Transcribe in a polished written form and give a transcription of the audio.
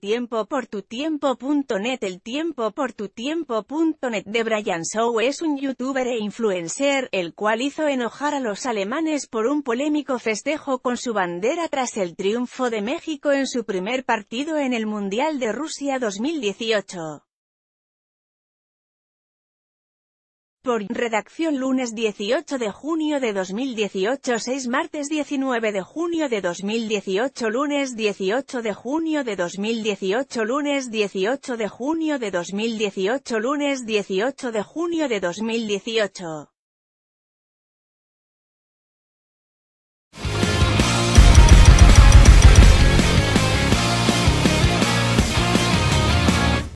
tiempo por Tutiempo.net. El tiempo por Tutiempo.net. DebRyanShow es un youtuber e influencer, el cual hizo enojar a los alemanes por un polémico festejo con su bandera tras el triunfo de México en su primer partido en el Mundial de Rusia 2018. Por redacción lunes 18 de junio de 2018, 6 martes 19 de junio de 2018, lunes 18 de junio de 2018, lunes 18 de junio de 2018, lunes 18 de junio de 2018.